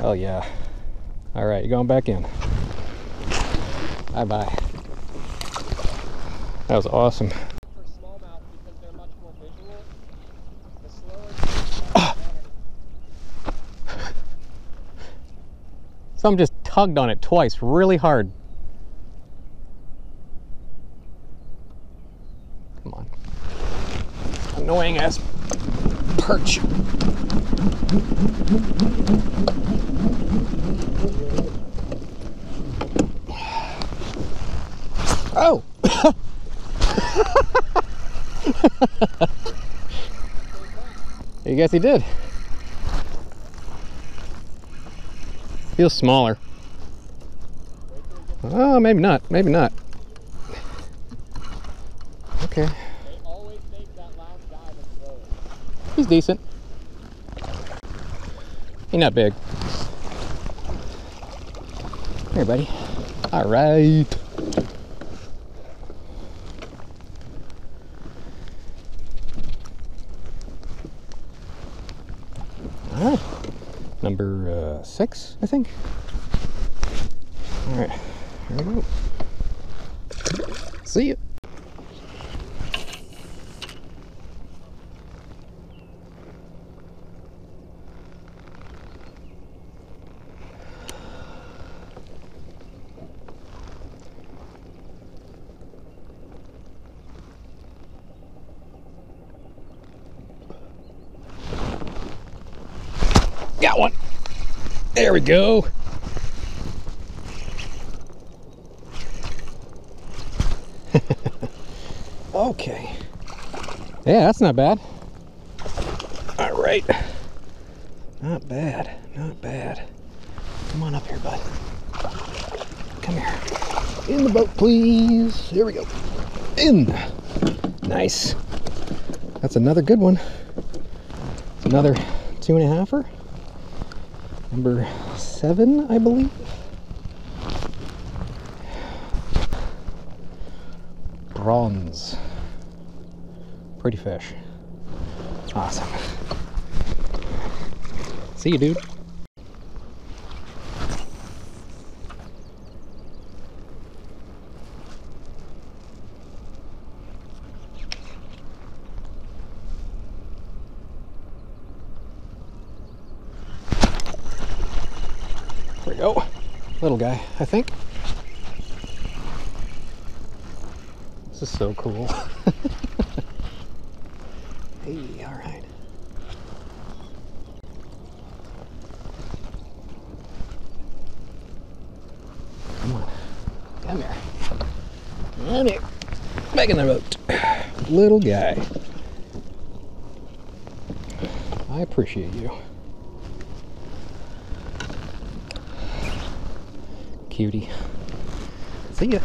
Oh yeah. All right, you're going back in. Bye-bye. That was awesome. For smallmouth, because they're much more visual, the slower the better. Some just tugged on it twice really hard. Come on. Annoying ass perch. Oh! You guess he did. Feels smaller. Oh, maybe not. Maybe not. Okay. He's decent. He's not big. Here, buddy. All right. All right. Number 6, I think. All right. Here we go. See ya. Got one. There we go. Okay. Yeah, that's not bad. All right. Not bad. Not bad. Come on up here, bud. Come here. In the boat, please. Here we go. In. Nice. That's another good one. It's another 2½-er. Number 7, I believe. Bronze. Pretty fish. Awesome. See you, dude. There we go. Little guy, I think. This is so cool. Hey, all right. Come on. Come here. Come here. Back in the boat. Little guy. I appreciate you. Cutie. See ya.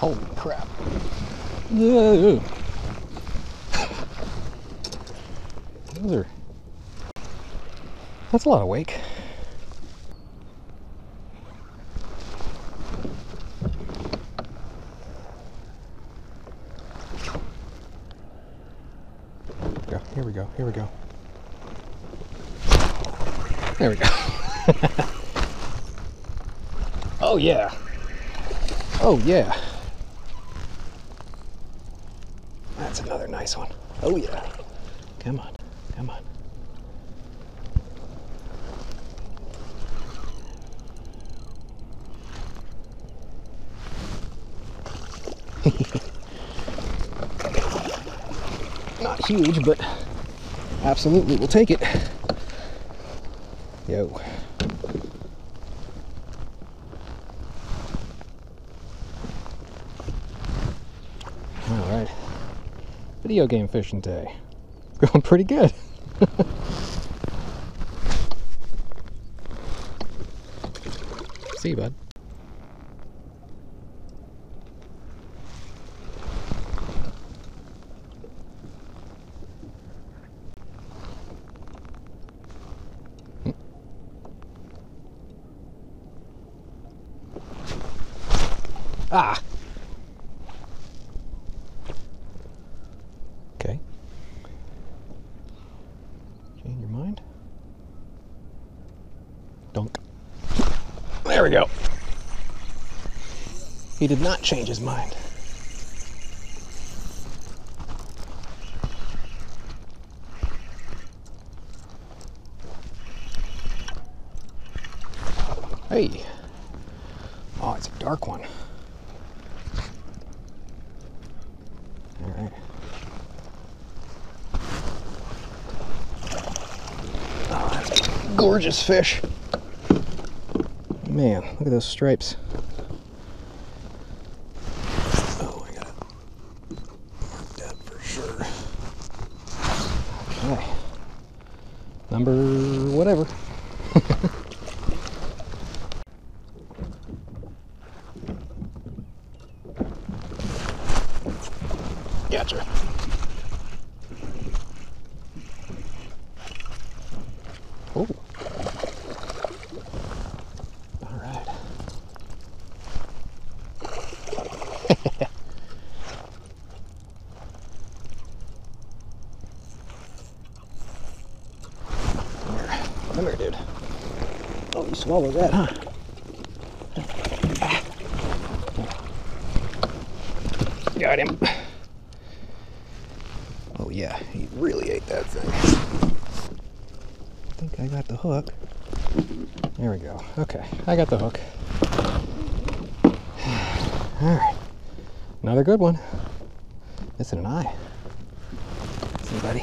Holy crap. Whoa. Those are... That's a lot of wake. Here we go, here we go. There we go. Oh yeah. Oh yeah. That's another nice one. Oh yeah. Come on, come on. Not huge, but absolutely, we'll take it. Yo. Alright. Video game fishing day. It's going pretty good. See you, bud. Ah! Okay. Change your mind. Dunk. There we go. He did not change his mind. Hey. Oh, it's a dark one. Gorgeous fish. Man, look at those stripes. Oh, I gotta mark that for sure. Okay. Number whatever. Gotcha. Oh. Come here, dude. Oh, you swallowed that, huh? Ah. Got him. Oh yeah, he really ate that thing. I think I got the hook. There we go. Okay, I got the hook. Alright. Another good one. Missing an eye. See, buddy.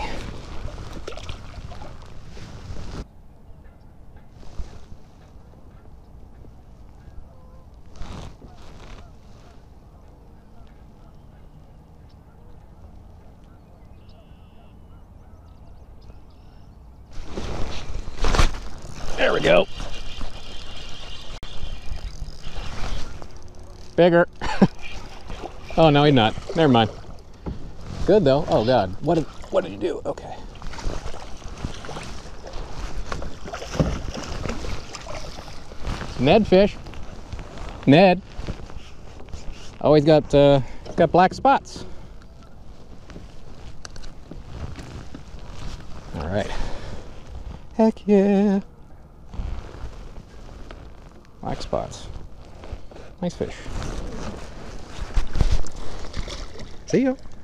There we go. Bigger. Oh, no, he's not. Never mind. Good, though. Oh, God. What did he do? Okay. Ned fish. Ned. Oh, he's got black spots. All right. Heck yeah. Black spots. Nice fish. See ya.